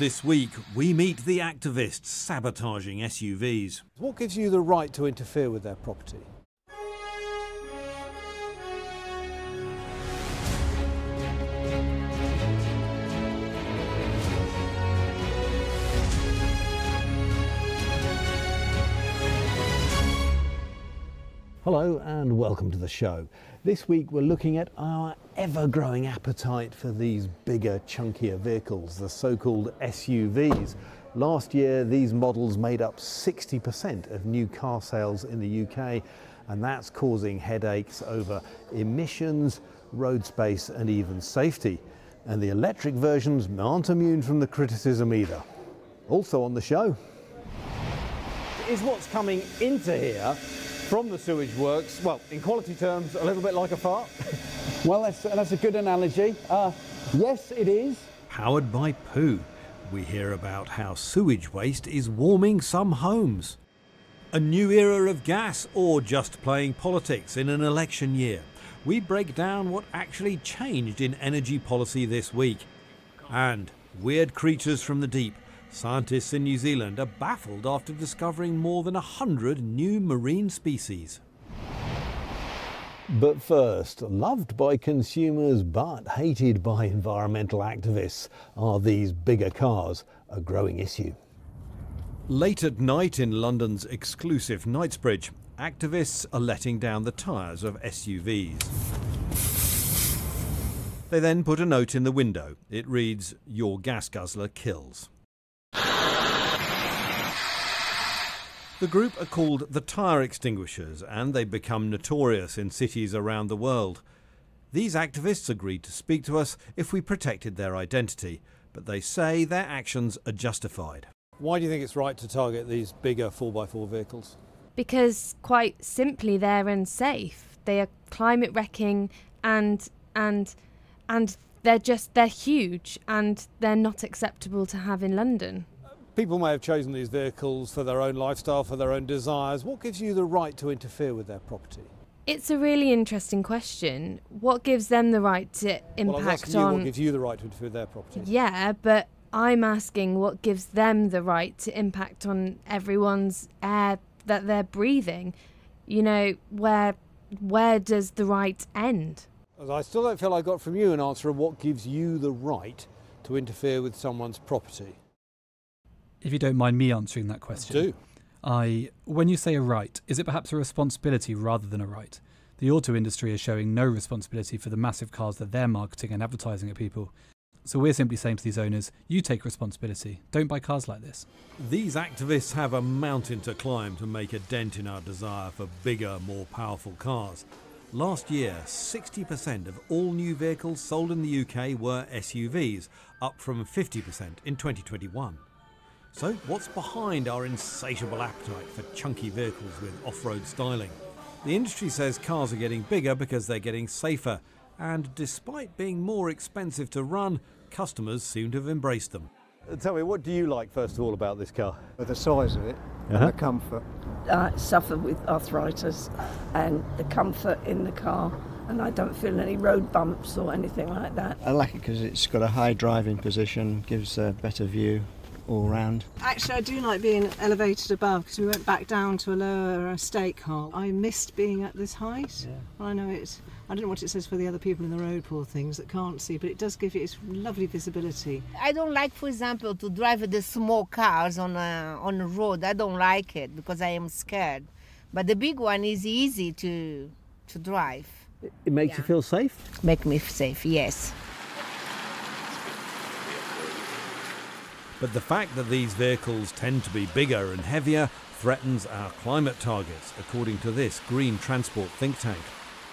this week, we meet the activists sabotaging SUVs. What gives you the right to interfere with their property? Hello and welcome to the show. This week we're looking at our ever-growing appetite for these bigger, chunkier vehicles, the so-called SUVs. Last year these models made up 60% of new car sales in the UK, and that's causing headaches over emissions, road space and even safety. And the electric versions aren't immune from the criticism either. Also on the show is what's coming into here from the sewage works, well, in quality terms, a little bit like a fart. Well, that's a good analogy. Yes, it is. Powered by poo, we hear about how sewage waste is warming some homes. A new era of gas, or just playing politics in an election year. We break down what actually changed in energy policy this week. And weird creatures from the deep. Scientists in New Zealand are baffled after discovering more than 100 new marine species. But first, loved by consumers but hated by environmental activists, are these bigger cars a growing issue? Late at night in London's exclusive Knightsbridge, activists are letting down the tyres of SUVs. They then put a note in the window. It reads, "Your gas guzzler kills." The group are called the Tyre Extinguishers, and they become notorious in cities around the world. These activists agreed to speak to us if we protected their identity, but they say their actions are justified. Why do you think it's right to target these bigger 4x4 vehicles? Because, quite simply, they're unsafe. They are climate wrecking and they're huge, and they're not acceptable to have in London. People may have chosen these vehicles for their own lifestyle, for their own desires. What gives you the right to interfere with their property? It's a really interesting question. What gives them the right to impact on... What gives you the right to interfere with their property? Yeah, but I'm asking what gives them the right to impact on everyone's air that they're breathing. You know, where does the right end? I still don't feel I got from you an answer of what gives you the right to interfere with someone's property. If you don't mind me answering that question. I do. When you say a right, is it perhaps a responsibility rather than a right? The auto industry is showing no responsibility for the massive cars that they're marketing and advertising at people. So we're simply saying to these owners, you take responsibility, don't buy cars like this. These activists have a mountain to climb to make a dent in our desire for bigger, more powerful cars. Last year, 60% of all new vehicles sold in the UK were SUVs, up from 50% in 2021. So, what's behind our insatiable appetite for chunky vehicles with off-road styling? The industry says cars are getting bigger because they're getting safer, and despite being more expensive to run, customers seem to have embraced them. Tell me, what do you like first of all about this car? The size of it and the comfort. I suffer with arthritis, and the comfort in the car, and I don't feel any road bumps or anything like that. I like it because it's got a high driving position, gives a better view. All round. Actually, I do like being elevated above, because we went back down to a lower stake hole. I missed being at this height. Yeah. I know it's, I don't know what it says for the other people in the road, poor things that can't see, but it does give it its lovely visibility. I don't like, for example, to drive the small cars on the road. I don't like it because I am scared. But the big one is easy to drive. It makes you feel safe? Make me safe, yes. But the fact that these vehicles tend to be bigger and heavier threatens our climate targets, according to this green transport think tank.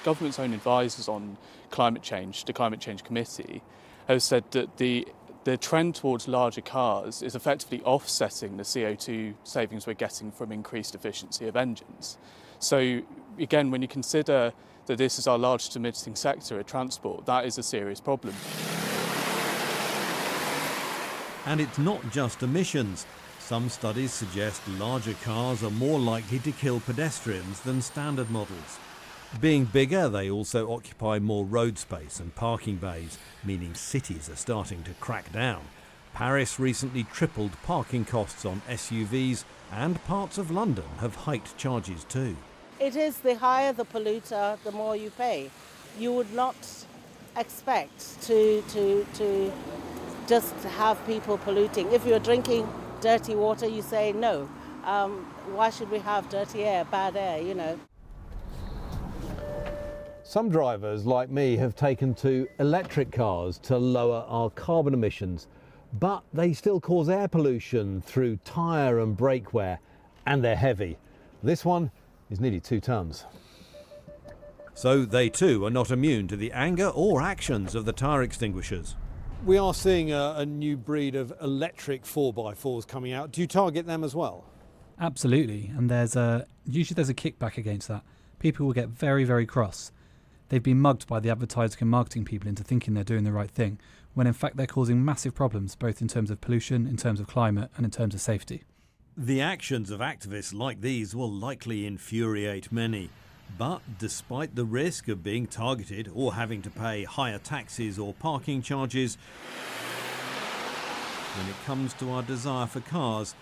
Government's own advisors on climate change, the Climate Change Committee, have said that the trend towards larger cars is effectively offsetting the CO2 savings we're getting from increased efficiency of engines. So again, when you consider that this is our largest emitting sector of transport, that is a serious problem. And it's not just emissions. Some studies suggest larger cars are more likely to kill pedestrians than standard models. Being bigger, they also occupy more road space and parking bays, meaning cities are starting to crack down. Paris recently tripled parking costs on SUVs, and parts of London have hiked charges too. It is the higher the polluter, the more you pay. You would not expect to just have people polluting. If you're drinking dirty water, you say no. Why should we have dirty air, bad air, you know? Some drivers, like me, have taken to electric cars to lower our carbon emissions, but they still cause air pollution through tyre and brake wear, and they're heavy. This one is nearly 2 tons. So they too are not immune to the anger or actions of the tyre extinguishers. We are seeing a new breed of electric 4x4s coming out. Do you target them as well? Absolutely, and usually there's a kickback against that. People will get very, very cross. They've been mugged by the advertising and marketing people into thinking they're doing the right thing, when in fact they're causing massive problems, both in terms of pollution, in terms of climate, and in terms of safety. The actions of activists like these will likely infuriate many. But despite the risk of being targeted or having to pay higher taxes or parking charges, when it comes to our desire for cars,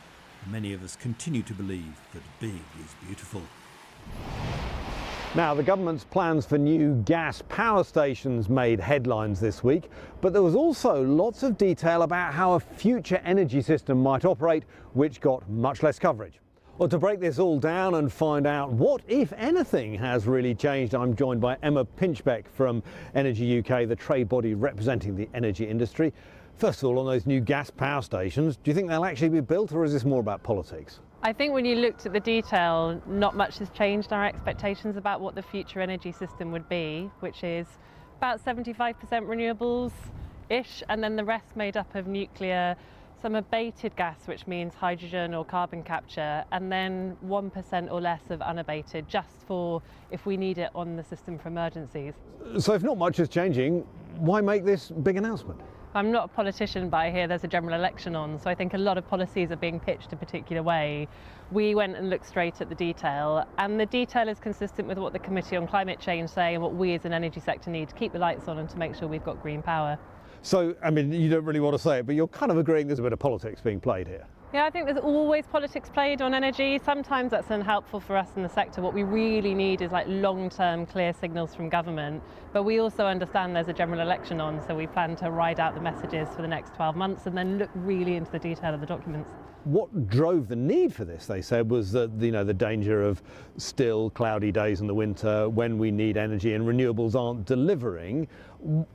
many of us continue to believe that big is beautiful. Now, the government's plans for new gas power stations made headlines this week, but there was also lots of detail about how a future energy system might operate, which got much less coverage. Well, to break this all down and find out what, if anything, has really changed, I'm joined by Emma Pinchbeck from Energy UK, the trade body representing the energy industry. First of all, on those new gas power stations, do you think they'll actually be built, or is this more about politics? I think when you looked at the detail, not much has changed our expectations about what the future energy system would be, which is about 75% renewables-ish, and then the rest made up of nuclear, some abated gas, which means hydrogen or carbon capture, and then 1% or less of unabated, just for if we need it on the system for emergencies. So if not much is changing, why make this big announcement? I'm not a politician, but I hear there's a general election on, so I think a lot of policies are being pitched a particular way. We went and looked straight at the detail, and the detail is consistent with what the Committee on Climate Change say and what we as an energy sector need to keep the lights on and to make sure we've got green power. So, I mean, you don't really want to say it, but you're kind of agreeing there's a bit of politics being played here. Yeah, I think there's always politics played on energy. Sometimes that's unhelpful for us in the sector. What we really need is like long-term clear signals from government. But we also understand there's a general election on, so we plan to ride out the messages for the next 12 months and then look really into the detail of the documents. What drove the need for this, they said, was that, you know, the danger of still cloudy days in the winter when we need energy and renewables aren't delivering.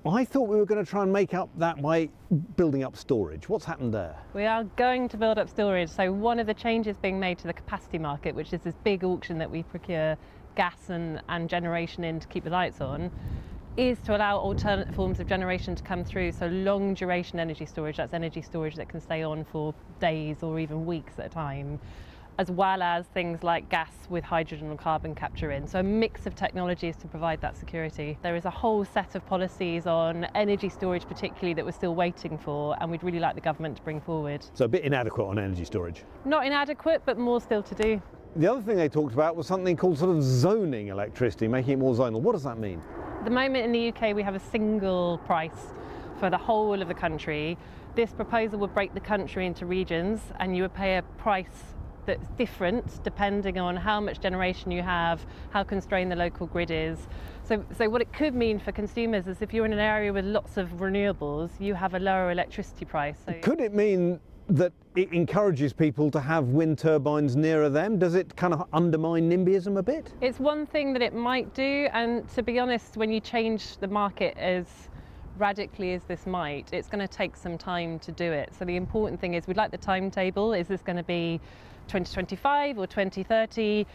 I thought we were going to try and make up that by building up storage. What's happened there? We are going to build up storage. So one of the changes being made to the capacity market, which is this big auction that we procure gas and generation in to keep the lights on, is to allow alternate forms of generation to come through, so long duration energy storage, that's energy storage that can stay on for days or even weeks at a time, as well as things like gas with hydrogen and carbon capture in. So a mix of technologies to provide that security. There is a whole set of policies on energy storage particularly that we're still waiting for, and we'd really like the government to bring forward. So a bit inadequate on energy storage? Not inadequate, but more still to do. The other thing they talked about was something called sort of zoning electricity, making it more zonal. What does that mean? At the moment in the UK we have a single price for the whole of the country. This proposal would break the country into regions, and you would pay a price that's different depending on how much generation you have, how constrained the local grid is. So what it could mean for consumers is if you're in an area with lots of renewables, you have a lower electricity price. So could it mean that it encourages people to have wind turbines nearer them? Does it kind of undermine NIMBYism a bit? It's one thing that it might do, and to be honest, when you change the market as radically as this might, it's going to take some time to do it. So the important thing is we'd like the timetable. Is this going to be 2025 or 2030?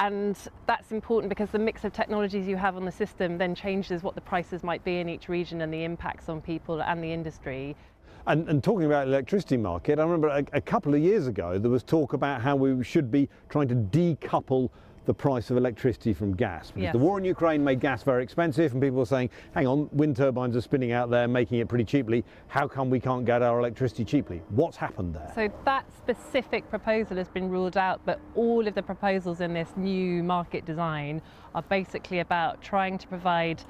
And that's important because the mix of technologies you have on the system then changes what the prices might be in each region and the impacts on people and the industry. And talking about electricity market, I remember a couple of years ago there was talk about how we should be trying to decouple the price of electricity from gas, because yes, the war in Ukraine made gas very expensive, and people were saying, hang on, wind turbines are spinning out there making it pretty cheaply, how come we can't get our electricity cheaply? What's happened there? So that specific proposal has been ruled out, but all of the proposals in this new market design are basically about trying to provide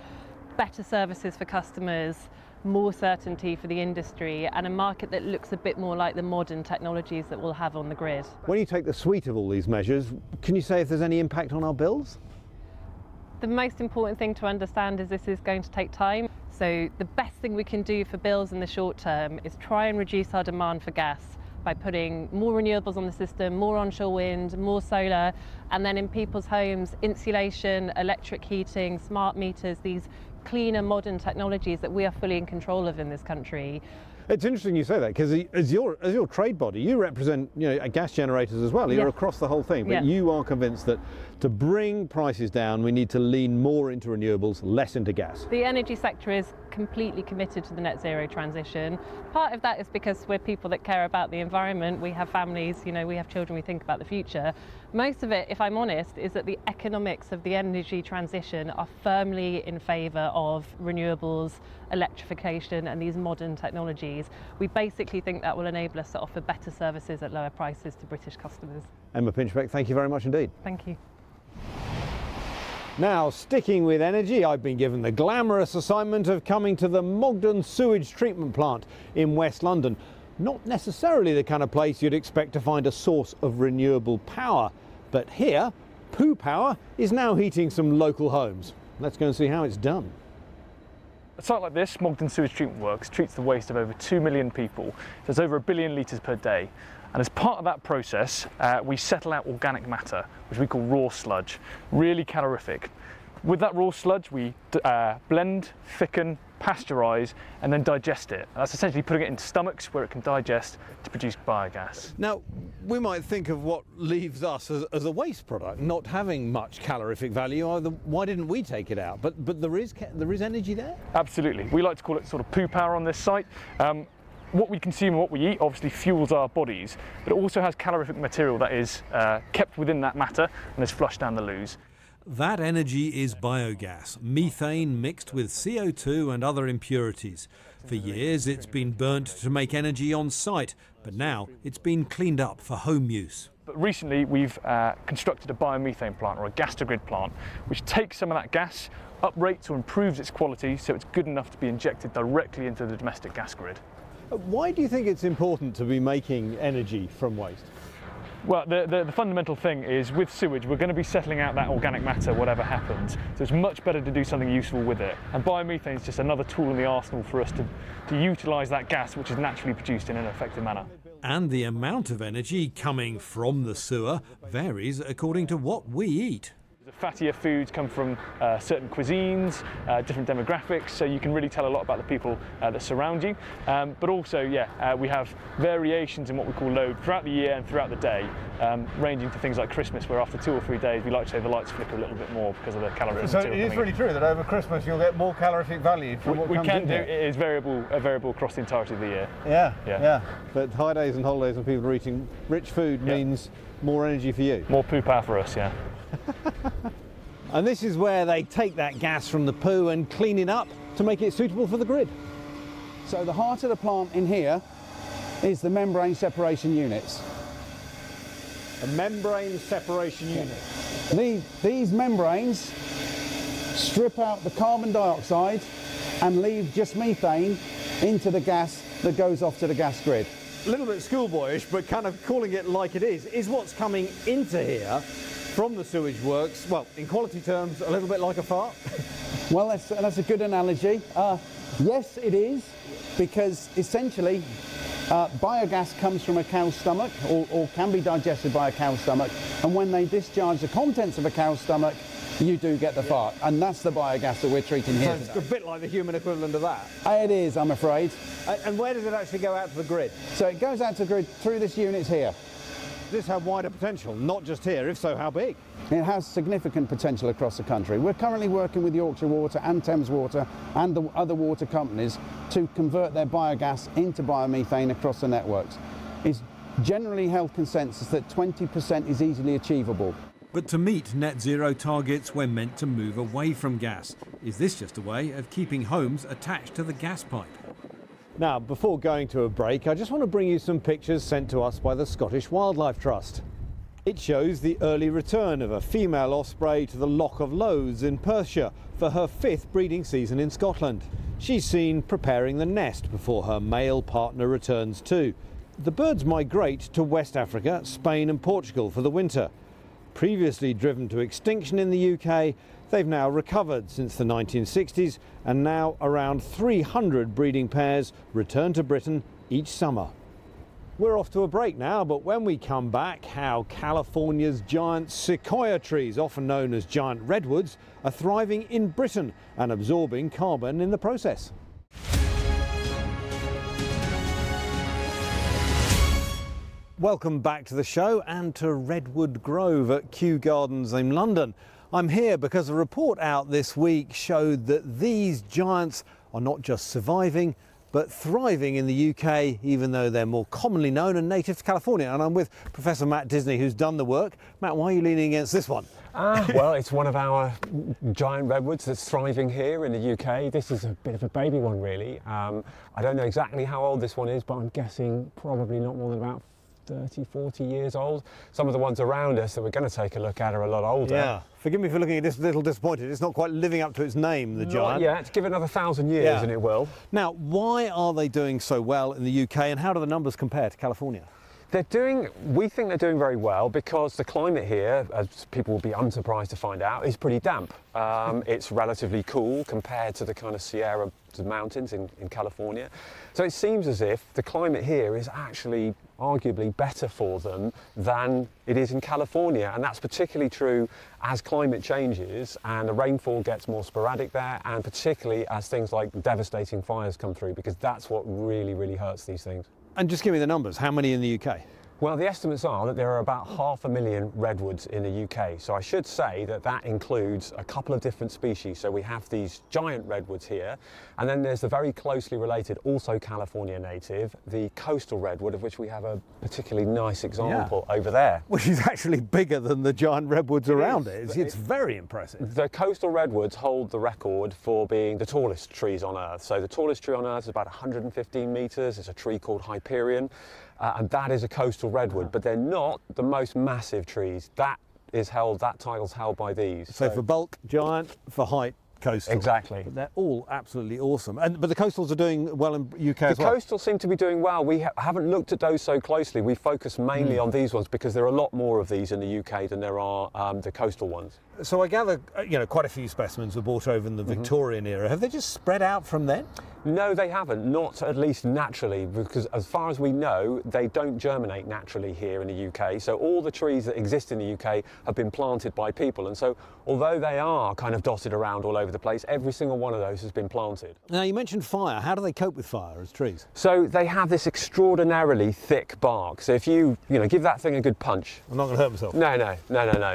better services for customers more certainty for the industry and a market that looks a bit more like the modern technologies that we'll have on the grid. When you take the suite of all these measures, can you say if there's any impact on our bills? The most important thing to understand is this is going to take time. So the best thing we can do for bills in the short term is try and reduce our demand for gas by putting more renewables on the system, more onshore wind, more solar, and then in people's homes, insulation, electric heating, smart meters, these cleaner modern technologies that we are fully in control of in this country. It's interesting you say that, because as your trade body, you represent gas generators as well. You're across the whole thing, but you are convinced that to bring prices down, we need to lean more into renewables, less into gas. The energy sector is completely committed to the net zero transition. Part of that is because we're people that care about the environment. We have families, we have children, we think about the future. Most of it, if I'm honest, is that the economics of the energy transition are firmly in favour of renewables, electrification and these modern technologies. We basically think that will enable us to offer better services at lower prices to British customers. Emma Pinchbeck, thank you very much indeed. Thank you. Now, sticking with energy, I've been given the glamorous assignment of coming to the Mogden Sewage Treatment Plant in West London. Not necessarily the kind of place you'd expect to find a source of renewable power, but here, poo power is now heating some local homes. Let's go and see how it's done. A site like this, Mogden Sewage Treatment Works, treats the waste of over 2 million people, so it's over 1 billion litres per day. And as part of that process, we settle out organic matter, which we call raw sludge, really calorific. With that raw sludge, we blend, thicken, pasteurise and then digest it. That's essentially putting it into stomachs where it can digest to produce biogas. Now, we might think of what leaves us as a waste product, not having much calorific value. Either. Why didn't we take it out? But there is energy there? Absolutely. We like to call it sort of poo power on this site. What we consume and what we eat obviously fuels our bodies, but it also has calorific material that is kept within that matter and is flushed down the loos. That energy is biogas, methane mixed with CO2 and other impurities. For years it's been burnt to make energy on site, but now it's been cleaned up for home use. But recently we've constructed a biomethane plant, or a gas-to-grid plant, which takes some of that gas, uprates or improves its quality so it's good enough to be injected directly into the domestic gas grid. Why do you think it's important to be making energy from waste? Well, the fundamental thing is, with sewage, we're going to be settling out that organic matter, whatever happens. So it's much better to do something useful with it. And biomethane is just another tool in the arsenal for us to utilise that gas, which is naturally produced in an effective manner. And the amount of energy coming from the sewer varies according to what we eat. The fattier foods come from certain cuisines, different demographics, so you can really tell a lot about the people that surround you. But also, we have variations in what we call load throughout the year and throughout the day, ranging to things like Christmas, where after 2 or 3 days we like to say the lights flicker a little bit more because of the calorific material. So it is really true that over Christmas you'll get more calorific value from what comes in. We can do. It is variable across the entirety of the year. Yeah. But high days and holidays and people are eating rich food means more energy for you. More poo power for us, yeah. And this is where they take that gas from the poo and clean it up to make it suitable for the grid. So the heart of the plant in here is the membrane separation units. A membrane separation unit. These membranes strip out the carbon dioxide and leave just methane into the gas that goes off to the gas grid. A little bit schoolboyish, but kind of calling it like it is what's coming into here from the sewage works, well, in quality terms, a little bit like a fart. Well, that's a good analogy. Yes, it is, because essentially biogas comes from a cow's stomach or can be digested by a cow's stomach, and when they discharge the contents of a cow's stomach, you do get the fart, and that's the biogas that we're treating here. So it's a bit like the human equivalent of that. It is, I'm afraid. And where does it actually go out to the grid? So it goes out to the grid through this unit here. This has wider potential, not just here, if so, how big? It has significant potential across the country. We're currently working with Yorkshire Water and Thames Water and the other water companies to convert their biogas into biomethane across the networks. It's generally held consensus that 20% is easily achievable. But to meet net zero targets, we're meant to move away from gas. Is this just a way of keeping homes attached to the gas pipe? Now, before going to a break, I just want to bring you some pictures sent to us by the Scottish Wildlife Trust. It shows the early return of a female osprey to the Loch of Lowes in Perthshire for her 5th breeding season in Scotland. She's seen preparing the nest before her male partner returns too. The birds migrate to West Africa, Spain and Portugal for the winter. Previously driven to extinction in the UK, they've now recovered since the 1960s, and now around 300 breeding pairs return to Britain each summer. We're off to a break now, but when we come back, how California's giant sequoia trees, often known as giant redwoods, are thriving in Britain and absorbing carbon in the process. Welcome back to the show and to Redwood Grove at Kew Gardens in London. I'm here because a report out this week showed that these giants are not just surviving but thriving in the UK, even though they're more commonly known and native to California. And I'm with Professor Matt Disney, who's done the work. Matt, why are you leaning against this one? Well, it's one of our giant redwoods that's thriving here in the UK. This is a bit of a baby one, really. I don't know exactly how old this one is, but I'm guessing probably not more than about 30, 40 years old. Some of the ones around us that we're going to take a look at are a lot older. Yeah. Forgive me for looking at this a little disappointed. It's not quite living up to its name, the giant. Yeah, give it another 1,000 years and it will. Now, why are they doing so well in the UK and how do the numbers compare to California? We think they're doing very well because the climate here, as people will be unsurprised to find out, is pretty damp. It's relatively cool compared to the kind of Sierra mountains in California. So it seems as if the climate here is actually arguably better for them than it is in California. And that's particularly true as climate changes and the rainfall gets more sporadic there, and particularly as things like devastating fires come through, because that's what really, really hurts these things. And just give me the numbers, how many in the UK? Well, the estimates are that there are about 500,000 redwoods in the UK. So I should say that that includes a couple of different species. So we have these giant redwoods here, and then there's the very closely related, also California native, the coastal redwood, of which we have a particularly nice example over there. Which is actually bigger than the giant redwoods around it. It's very impressive. The coastal redwoods hold the record for being the tallest trees on Earth. So the tallest tree on Earth is about 115 metres. It's a tree called Hyperion. And that is a coastal redwood, but they're not the most massive trees. That title's held by these. So for bulk, giant, for height, coastal. Exactly. But they're all absolutely awesome. But the coastals are doing well in UK as well? The coastals seem to be doing well. We haven't looked at those so closely. We focus mainly on these ones because there are a lot more of these in the UK than there are the coastal ones. So I gather, you know, quite a few specimens were brought over in the Victorian era. Have they just spread out from then? No, they haven't, not at least naturally, because as far as we know, they don't germinate naturally here in the UK. So all the trees that exist in the UK have been planted by people. And so although they are kind of dotted around all over the place, every single one of those has been planted. Now, you mentioned fire. How do they cope with fire as trees? So they have this extraordinarily thick bark. So if you know, give that thing a good punch. I'm not going to hurt myself. No.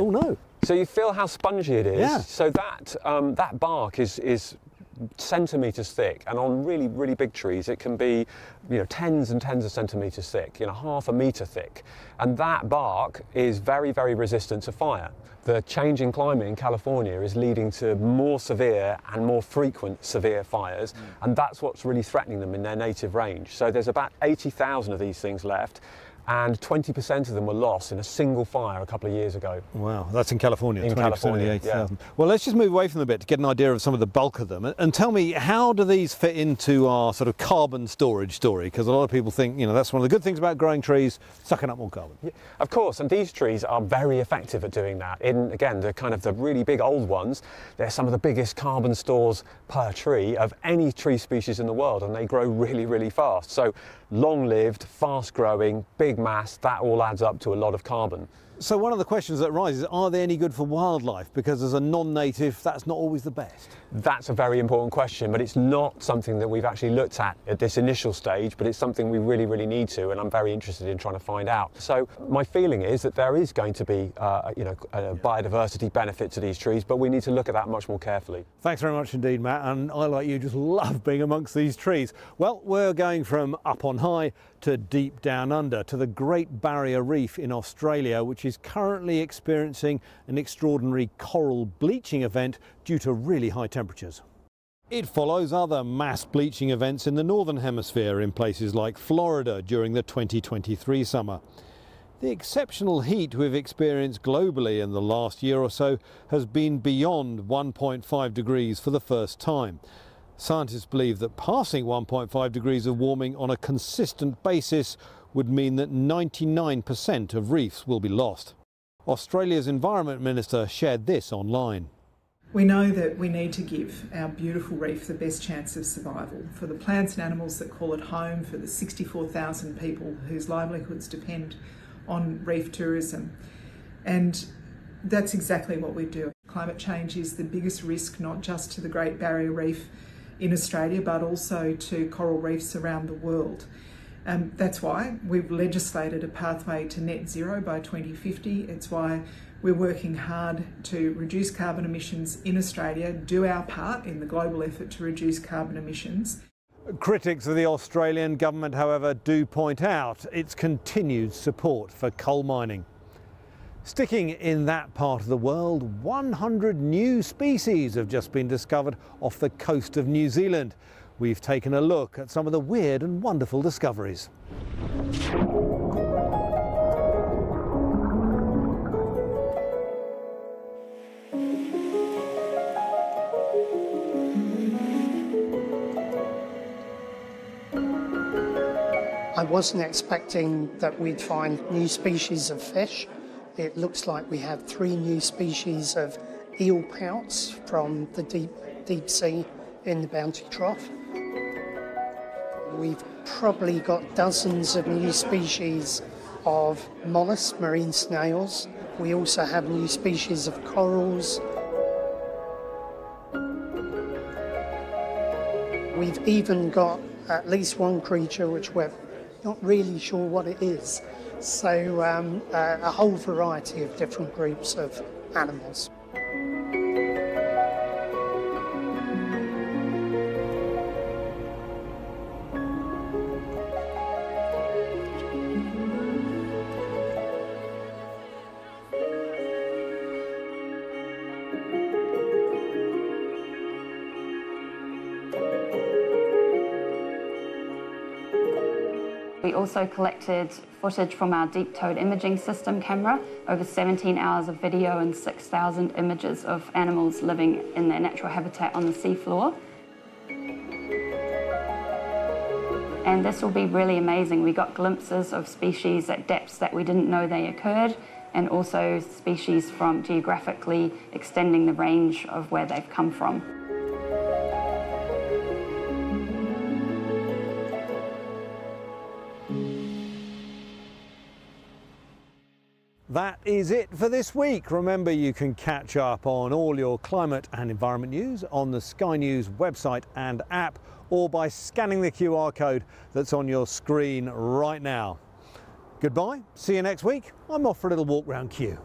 Oh, no. So you feel how spongy it is. Yeah. So that bark is centimetres thick, and on really, really big trees it can be, you know, tens and tens of centimetres thick, you know, half a metre thick. And that bark is very, very resistant to fire. The change in climate in California is leading to more severe and more frequent severe fires, and that's what's really threatening them in their native range. So there's about 80,000 of these things left, and 20% of them were lost in a single fire a couple of years ago. Wow, that's in California, 80,000. Well, let's just move away from them a bit to get an idea of some of the bulk of them. And tell me, how do these fit into our sort of carbon storage story? Because a lot of people think, you know, that's one of the good things about growing trees, sucking up more carbon. Yeah, of course, and these trees are very effective at doing that. Again, the kind of the really big old ones, they're some of the biggest carbon stores per tree of any tree species in the world, and they grow really, really fast. So long-lived, fast-growing, big mass, that all adds up to a lot of carbon. So one of the questions that arises, are they any good for wildlife? Because as a non-native, that's not always the best. That's a very important question, but it's not something that we've actually looked at this initial stage, but it's something we really, really need to, and I'm very interested in trying to find out. So my feeling is that there is going to be biodiversity benefit to these trees, but we need to look at that much more carefully. Thanks very much indeed, Matt, and I, like you, just love being amongst these trees. Well, we're going from up on high to deep down under, to the Great Barrier Reef in Australia, which is currently experiencing an extraordinary coral bleaching event due to really high temperatures. It follows other mass bleaching events in the Northern Hemisphere in places like Florida during the 2023 summer. The exceptional heat we've experienced globally in the last year or so has been beyond 1.5 degrees for the first time. Scientists believe that passing 1.5 degrees of warming on a consistent basis would mean that 99% of reefs will be lost. Australia's Environment Minister shared this online. We know that we need to give our beautiful reef the best chance of survival, for the plants and animals that call it home, for the 64,000 people whose livelihoods depend on reef tourism. And that's exactly what we do. Climate change is the biggest risk, not just to the Great Barrier Reef in Australia, but also to coral reefs around the world. That's why we've legislated a pathway to net zero by 2050. It's why we're working hard to reduce carbon emissions in Australia, do our part in the global effort to reduce carbon emissions. Critics of the Australian government, however, do point out its continued support for coal mining. Sticking in that part of the world, 100 new species have just been discovered off the coast of New Zealand. We've taken a look at some of the weird and wonderful discoveries. I wasn't expecting that we'd find new species of fish. It looks like we have 3 new species of eel pouts from the deep sea in the Bounty Trough. We've probably got dozens of new species of mollusks, marine snails. We also have new species of corals. We've even got at least 1 creature which we're not really sure what it is. So a whole variety of different groups of animals. We also collected footage from our deep-towed imaging system camera, over 17 hours of video and 6,000 images of animals living in their natural habitat on the seafloor. And this will be really amazing. We got glimpses of species at depths that we didn't know they occurred, and also species from geographically extending the range of where they've come from. That is it for this week. Remember, you can catch up on all your climate and environment news on the Sky News website and app, or by scanning the QR code that's on your screen right now. Goodbye, see you next week. I'm off for a little walk round Kew.